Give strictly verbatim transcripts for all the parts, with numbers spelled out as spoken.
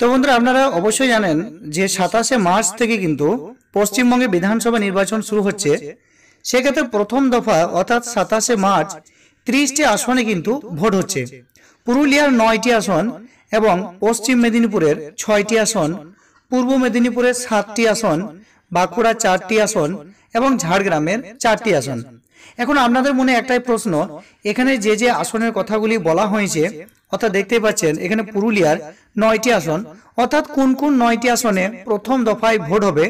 तो बंधुरा आपनारा अवश्य जानें जे सत्ताईस मार्च थेके किन्तु पश्चिम बंगे विधानसभा निर्वाचन शुरू होच्छे। सेई क्षेत्रे प्रथम दफा अर्थात सत्ताईस मार्च त्रिशटी आसने किन्तु भोट होच्छे। पुरुलियार नयटी आसन एवं पश्चिम मेदिनीपुरेर छयटी आसन, पूर्व मेदिनीपुरेर सातटी आसन, बाँकुड़ार चारटी आसन एवं झाड़ग्रामेर चारटी आसन। এখন আপনাদের মনে একটাই প্রশ্ন, এখানে যে যে আসনের কথাগুলি বলা হয়েছে অর্থাৎ দেখতে পাচ্ছেন এখানে পুরুলিয়ার নয়টি আসন অর্থাৎ কোন কোন নয়টি আসনে প্রথম দফায় ভোট হবে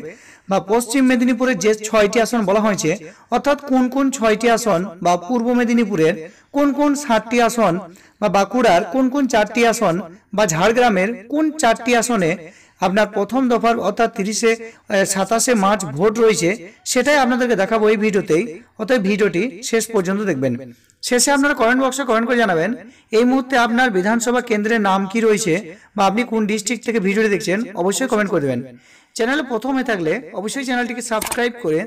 বা পশ্চিম মেদিনীপুরে যে ছয়টি আসন বলা হয়েছে অর্থাৎ কোন কোন ছয়টি আসন বা পূর্ব মেদিনীপুরের কোন কোন সাতটি আসন বা বাঁকুড়ার কোন কোন চারটি আসন বা ঝাড়গ্রামের কোন চারটি আসনে আপনার প্রথম দফার অর্থাৎ তিরিশে সাতাশে মার্চ ভোট রয়েছে সেটাই আপনাদেরকে দেখাবো এই ভিডিওতেই। অতএব ভিডিওটি শেষ পর্যন্ত দেখবেন। শেষে আপনারা কমেন্ট বক্সে কমেন্ট করে জানাবেন এই মুহূর্তে আপনার বিধানসভা কেন্দ্রের নাম কি রয়েছে বা আপনি কোন ডিস্ট্রিক্ট থেকে ভিডিওটি দেখছেন অবশ্যই কমেন্ট করে দেবেন। চ্যানেলে প্রথমে থাকলে অবশ্যই চ্যানেলটিকে সাবস্ক্রাইব করে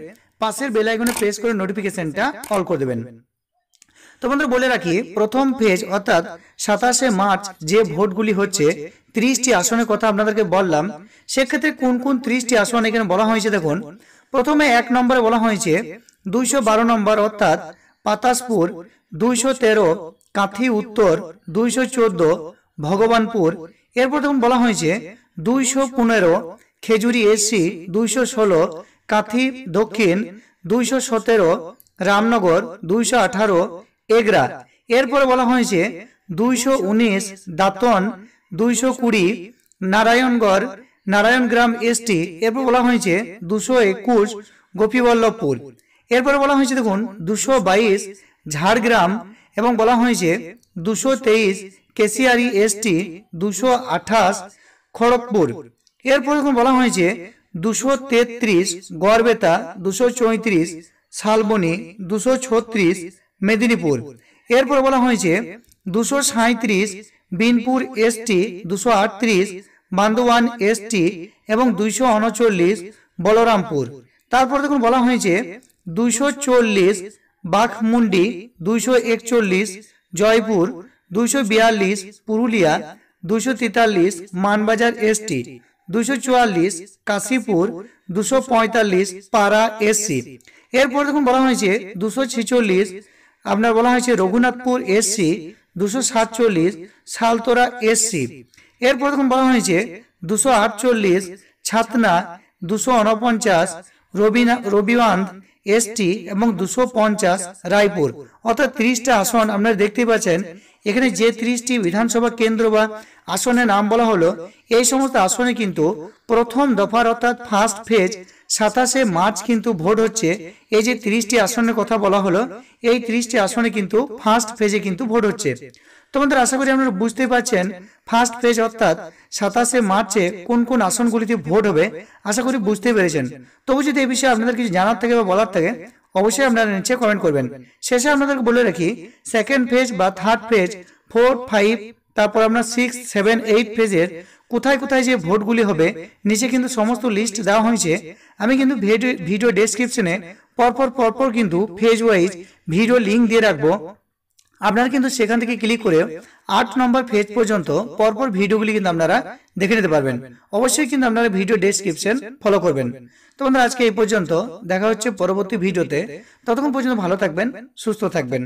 পাশের বেল আইকনে প্রেস করে নোটিফিকেশনটা অল করে দেবেন। তো বন্ধুরা বলে রাখি প্রথম ফেজ অর্থাৎ সাতাশে মার্চ যে ভোটগুলি হচ্ছে ত্রিশটি আসনের কথা আপনাদেরকে বললাম, সেক্ষেত্রে কোন কোন ত্রিশটি আসন এখানে বলা হয়েছে দেখুন। প্রথমে এক নম্বরে বলা হয়েছে দুইশো বারো নম্বর অর্থাৎ পাতাসপুর, দুইশো তেরো কাঁথি উত্তর, দুইশো চোদ্দ ভগবানপুর। এরপর দেখুন বলা হয়েছে দুইশো পনেরো খেজুরি এসি, দুইশো ষোলো কাঁথি দক্ষিণ, দুইশো সতেরো রামনগর, দুইশো আঠারো এগরা। এরপরে বলা হয়েছে দুইশো উনিশ দাঁতন, দুইশো কুড়ি নারায়ণগড় নারায়ণগ্রাম এসটি। এরপর বলা হয়েছে দুশো একুশ গোপীবল্লভপুর। এরপরে বলা হয়েছে দেখুন দুশো বাইশ ঝাড়গ্রাম এবং বলা হয়েছে দুশো তেইশ কেশিয়ারি এসটি, দুশো আঠাশ খড়গপুর। এরপরে দেখুন বলা হয়েছে দুশো তেত্রিশ গড়বেতা, দুশো চৌত্রিশ শালবনি, দুশো ছত্রিশ মেদিনীপুর। এরপর বলা হয়েছে দুশো সাঁত্রিশ বিনপুর এসটি, দুশো আটত্রিশ বান্দোয়ান এসটি এবং দুইশো উনচল্লিশ বলরামপুর। তারপর দেখুন বলা হয়েছে দুইশো চল্লিশ বাঘমুন্ডি, দুইশো একচল্লিশ জয়পুর, দুইশো বিয়াল্লিশ পুরুলিয়া, দুইশো তেতাল্লিশ মানবাজার এসটি, দুইশো চুয়াল্লিশ কাশীপুর, দুশো পঁয়তাল্লিশ পাড়া এসসি। এরপর দেখুন বলা হয়েছে দুশো ছেচল্লিশ আপনার বলা হয়েছে রঘুনাথপুর এসসি, দুশো সাতচল্লিশ সালতোরা এসসি। এরপর তখন বলা হয়েছে দুশো আটচল্লিশ ছাতনা, দুশো উনপঞ্চাশ রবিনা রবিওয়ান্ধ এসটি এবং দুশো পঞ্চাশ রায়পুর। অর্থাৎ ত্রিশটা আসন আপনারা দেখতে পাচ্ছেন এখানে যে ত্রিশটি বিধানসভা কেন্দ্র বা আসনের নাম বলা হলো এই সমস্ত আসনে কিন্তু প্রথম দফার অর্থাৎ ফার্স্ট ফেজ সাতাশে মার্চ কিন্তু ভোট হচ্ছে। এই যে ত্রিশটি আসনের কথা বলা হলো এই ত্রিশটি আসনে কিন্তু ফার্স্ট ফেজে কিন্তু ভোট হচ্ছে। তোমাদের আশা করি আপনারা বুঝতে পারছেন ফার্স্ট ফেজ অর্থাৎ সাতাশে মার্চে কোন কোন আসনগুলিতে ভোট হবে, আশা করি বুঝতে পেরেছেন। তবু যদি এই বিষয়ে আপনাদের কিছু জানার থাকে বা বলার থাকে অবশ্যই আপনারা নিচে কমেন্ট করবেন। শেষে আপনাদেরকে বলে রাখি সেকেন্ড ফেজ বা থার্ড ফেজ ফোর ফাইভ তারপর আপনার সিক্স সেভেন এইট ফেজের কোথায় কোথায় যে ভোটগুলি হবে নিচে কিন্তু সমস্ত লিস্ট দেওয়া হয়েছে। আমি কিন্তু ভিডিও ডেসক্রিপশনে পরপর পরপর কিন্তু ফেজ ওয়াইজ ভিডিও লিঙ্ক দিয়ে রাখবো, আপনারা কিন্তু সেখান থেকে ক্লিক করে আট নম্বর ফেজ পর্যন্ত পরপর ভিডিওগুলি কিন্তু আপনারা দেখে নিতে পারবেন। অবশ্যই কিন্তু আপনারা ভিডিও ডেসক্রিপশন ফলো করবেন। তো বন্ধুরা আজকে এই পর্যন্ত, দেখা হচ্ছে পরবর্তী ভিডিওতে। ততক্ষণ পর্যন্ত ভালো থাকবেন, সুস্থ থাকবেন।